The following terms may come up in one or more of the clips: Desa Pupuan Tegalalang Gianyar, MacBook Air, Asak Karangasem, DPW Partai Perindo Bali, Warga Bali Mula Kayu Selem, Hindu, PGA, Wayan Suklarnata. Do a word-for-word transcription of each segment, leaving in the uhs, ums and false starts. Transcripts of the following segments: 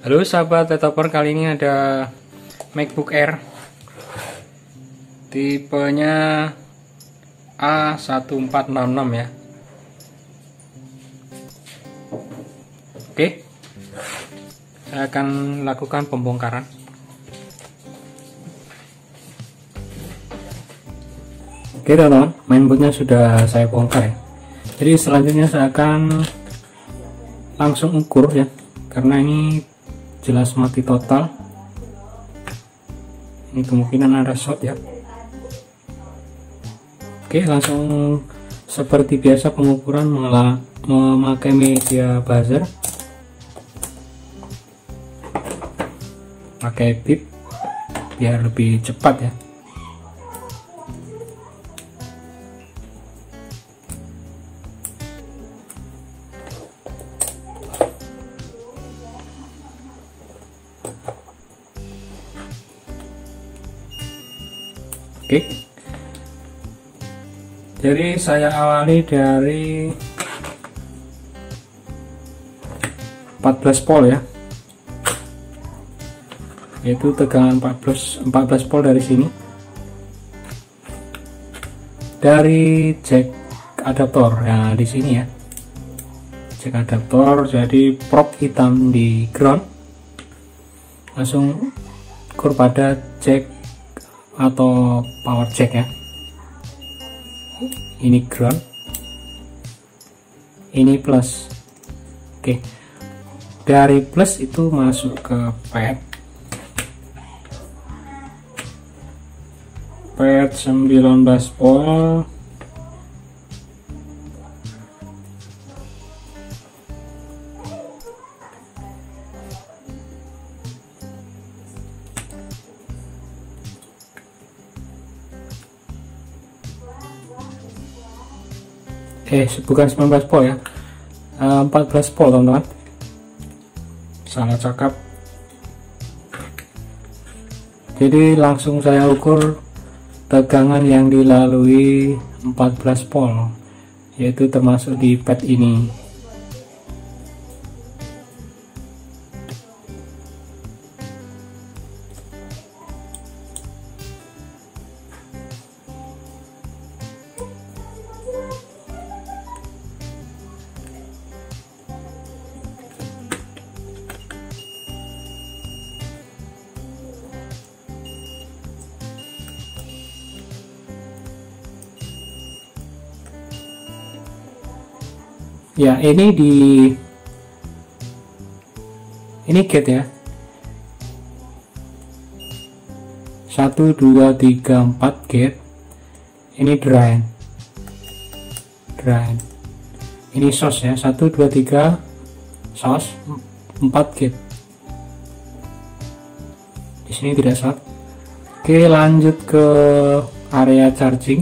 Halo sahabat laptop, kali ini ada MacBook Air tipenya A satu empat enam enam ya. Oke, saya akan lakukan pembongkaran. Oke teman-teman, mainboardnya sudah saya bongkar ya. Jadi selanjutnya saya akan langsung ukur ya, karena ini jelas mati total. Ini kemungkinan ada short ya. Oke, langsung seperti biasa pengukuran memakai media buzzer, pakai pip biar lebih cepat ya. Oke, jadi saya awali dari empat belas volt ya, yaitu tegangan empat belas volt dari sini, dari jack adaptor ya, di sini ya, jack adaptor. Jadi prop hitam di ground langsung ukur pada jack atau power jack ya. Ini ground, ini plus. Oke, dari plus itu masuk ke pad pad sembilan belas volt. Eh, bukan sembilan belas volt ya, empat belas volt teman-teman, salah cakap. Jadi langsung saya ukur tegangan yang dilalui empat belas volt, yaitu termasuk di pad ini. Ya, ini di ini gate ya, satu dua tiga empat gate. Ini drain drain ini source ya, satu dua tiga source, empat gate. Di sini tidak short. Oke, lanjut ke area charging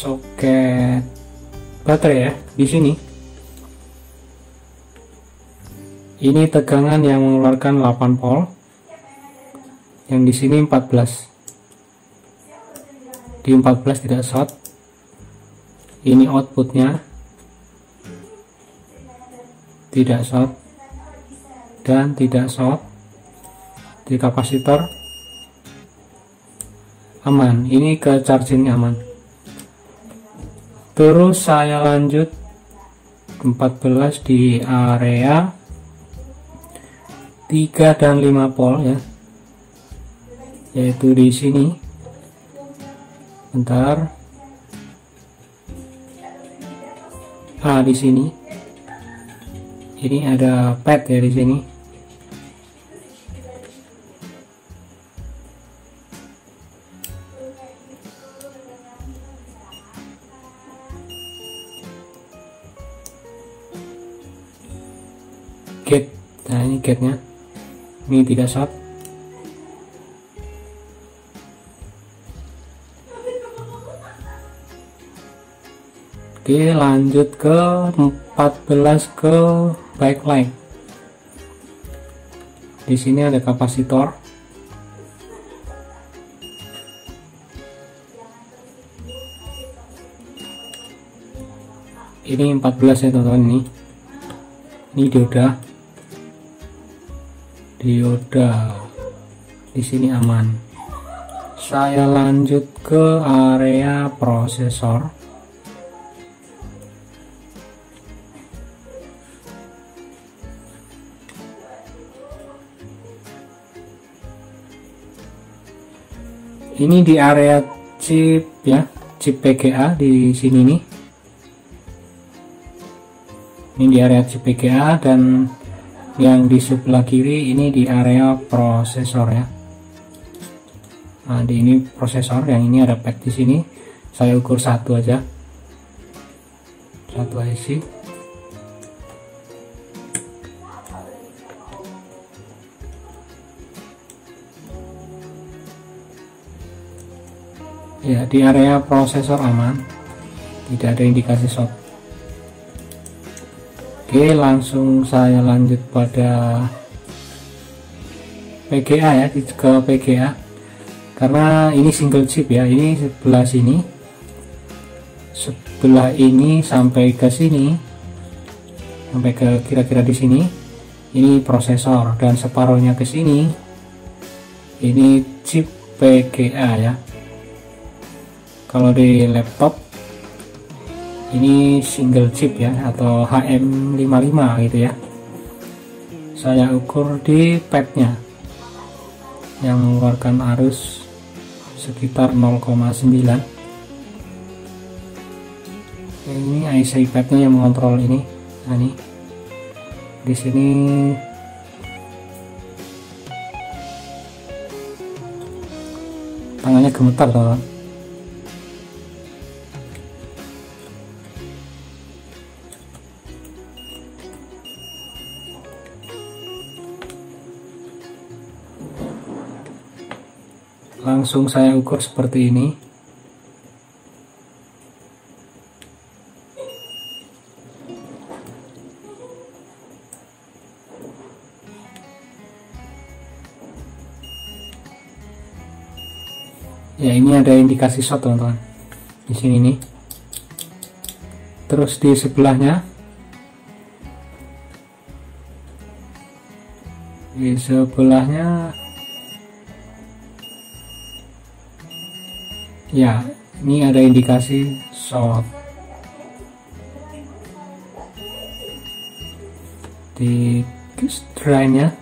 soket baterai ya. Di sini ini tegangan yang mengeluarkan delapan volt, yang di sini empat belas, di empat belas tidak short. Ini outputnya tidak short dan tidak short. Di kapasitor aman, ini ke charging aman. Terus saya lanjut empat belas di area tiga dan lima volt ya, yaitu di sini. Bentar. Ah, di sini. Ini ada pad ya di sini. Gate. Nah, ini gate-nya. Ini tidak short. Oke, lanjut ke empat belas ke backlight. Di sini ada kapasitor. Ini empat belas ya teman-teman ini. ini dioda dioda di sini aman. Saya lanjut ke area prosesor. Ini di area chip ya, chip P G A di sini nih. Ini di area chip P G A, dan yang di sebelah kiri ini di area prosesor ya. Nah, di ini prosesor, yang ini ada pad di sini. Saya ukur satu aja. Satu I C. Ya, di area prosesor aman. Tidak ada indikasi short. Oke, langsung saya lanjut pada P G A ya, ke P G A, karena ini single chip ya, ini sebelah sini, sebelah ini sampai ke sini, sampai ke kira-kira di sini, ini prosesor, dan separuhnya ke sini, ini chip P G A ya. Kalau di laptop, ini single chip ya, atau H M lima puluh lima gitu ya. Saya ukur di padnya yang mengeluarkan arus sekitar nol koma sembilan. Ini I C padnya yang mengontrol ini. Nah, ini di sini tangannya gemetar teman. Langsung saya ukur seperti ini. Ya, ini ada indikasi short teman-teman di sini nih. Terus di sebelahnya, di sebelahnya ya, ini ada indikasi short di drainnya.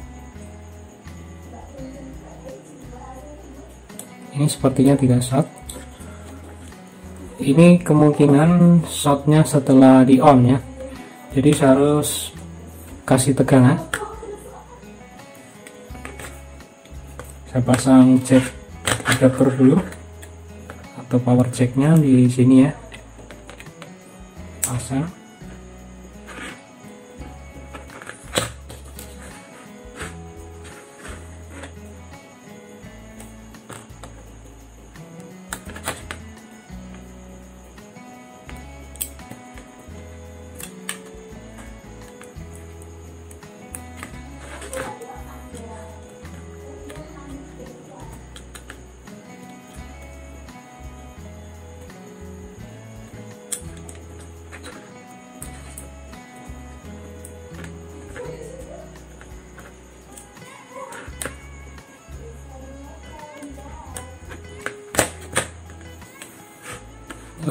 Ini sepertinya tidak short. Ini kemungkinan shortnya setelah di on ya. Jadi saya harus kasih tegangan. Saya pasang jack adapter dulu, atau power jacknya di sini ya, pasang.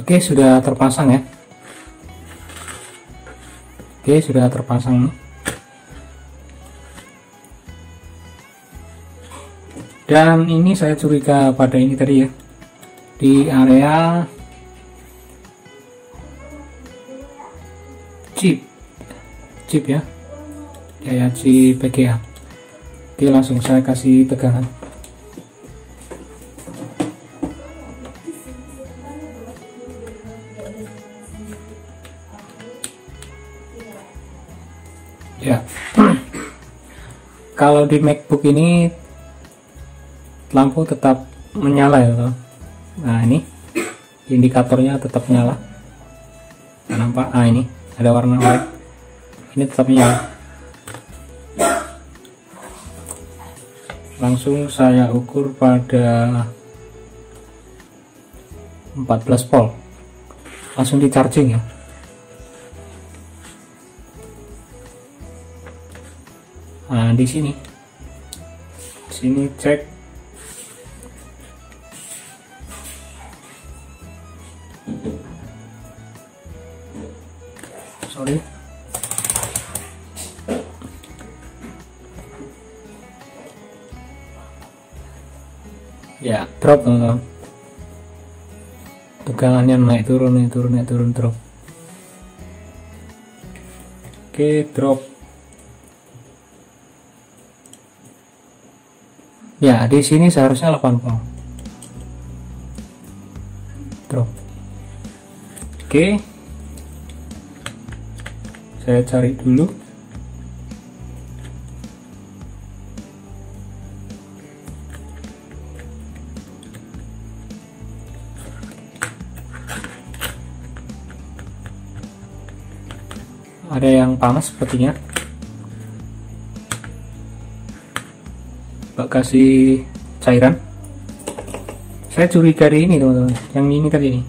Oke, sudah terpasang ya. Oke, sudah terpasang. Dan ini saya curiga pada ini tadi ya, di area chip chip ya, kayak chip P G A. Oke, langsung saya kasih tegangan. Ya, kalau di MacBook ini lampu tetap menyala ya. Nah, ini indikatornya tetap nyala. Nampak? Ah, ini ada warna white. Ini tetap nyala. Langsung saya ukur pada empat belas volt. Langsung di charging ya. Nah, di sini sini cek sorry ya, drop teman-teman, tegangannya naik turun, naik turun, naik turun, drop. Oke, drop. Ya, di sini seharusnya delapan pol. Drop. Oke. Saya cari dulu. Ada yang panas sepertinya. Mbak kasih cairan. Saya curiga dari ini teman-teman, yang ini tadi ini.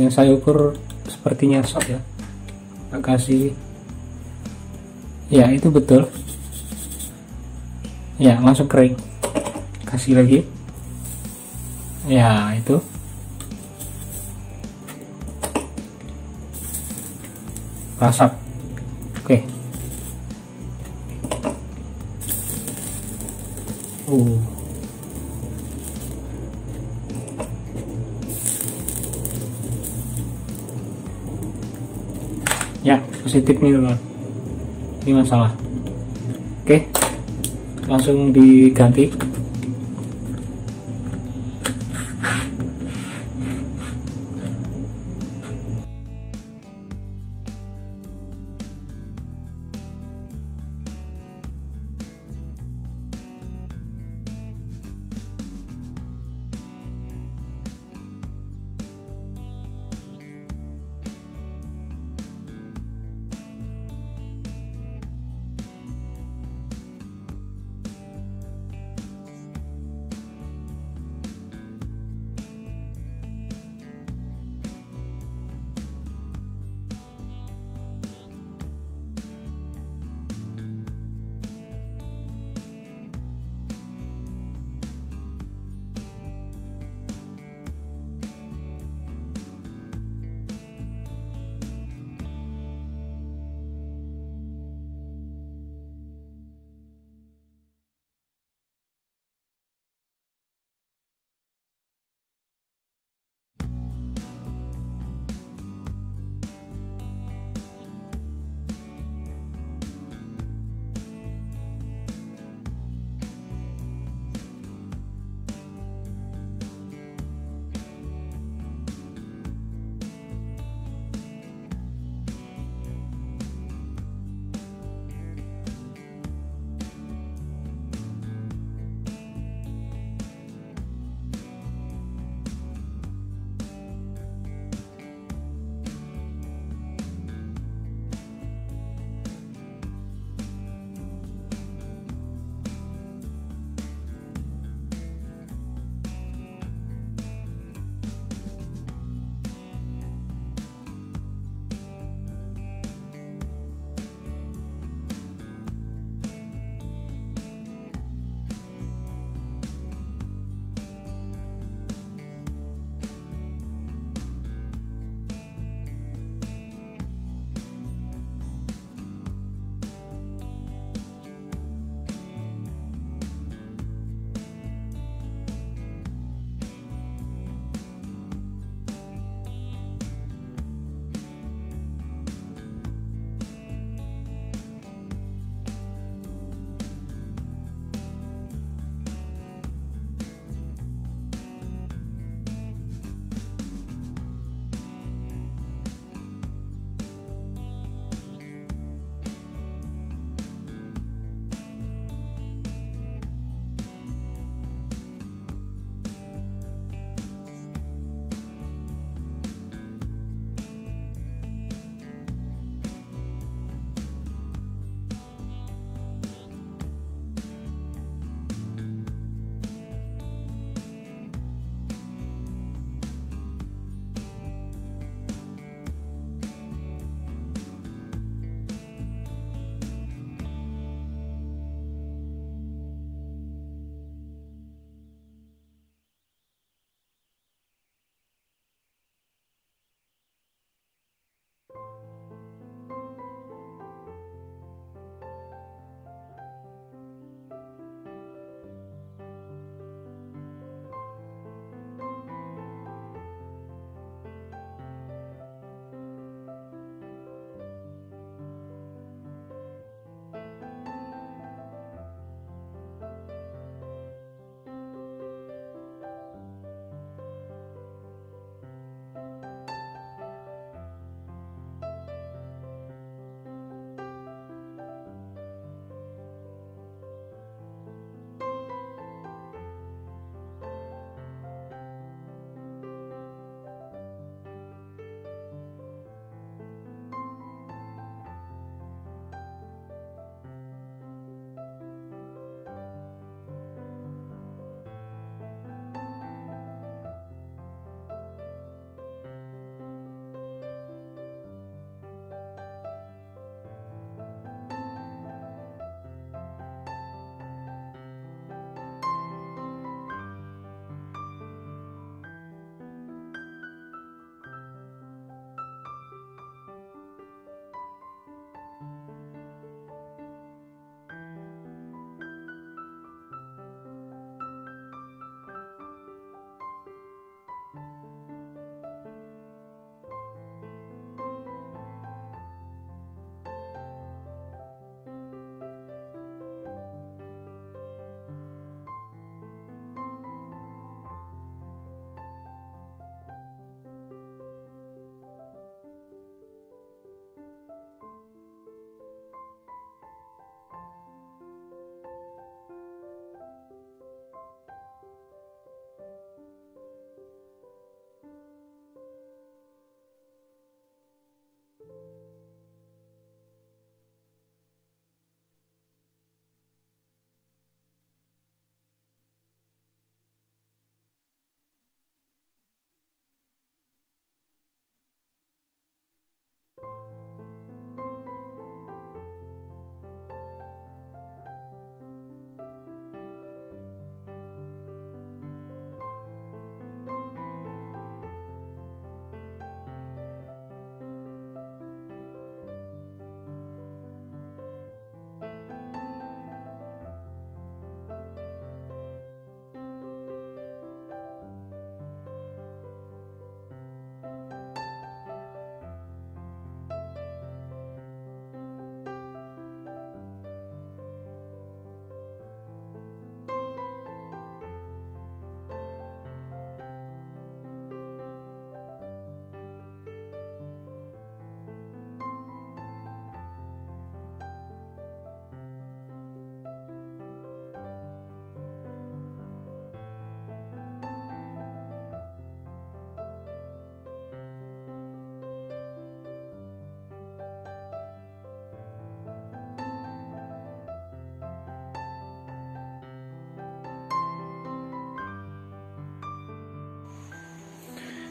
Yang saya ukur sepertinya shock ya. Mbak kasih. Ya itu betul. Ya langsung kering. Kasih lagi. Ya itu. Rasap. Oke. Okay. Uh. Ya, positif nih teman. Ini masalah. Oke. Okay. Langsung diganti.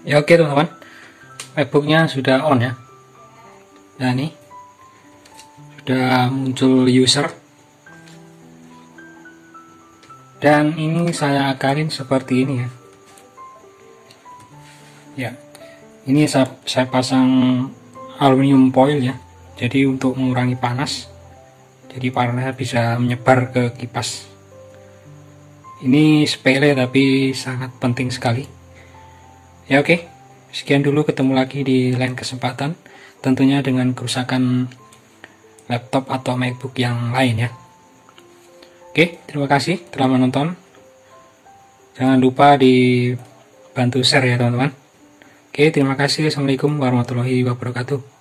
Ya oke teman-teman, MacBooknya sudah on ya. Nah ini sudah muncul user, dan ini saya akalin seperti ini ya. Ya, ini saya, saya pasang aluminium foil ya, jadi untuk mengurangi panas, jadi panasnya bisa menyebar ke kipas. Ini sepele tapi sangat penting sekali ya. Oke, sekian dulu, ketemu lagi di lain kesempatan tentunya dengan kerusakan laptop atau MacBook yang lain ya. Oke, terima kasih telah menonton, jangan lupa dibantu share ya teman-teman. Oke, terima kasih. Assalamualaikum warahmatullahi wabarakatuh.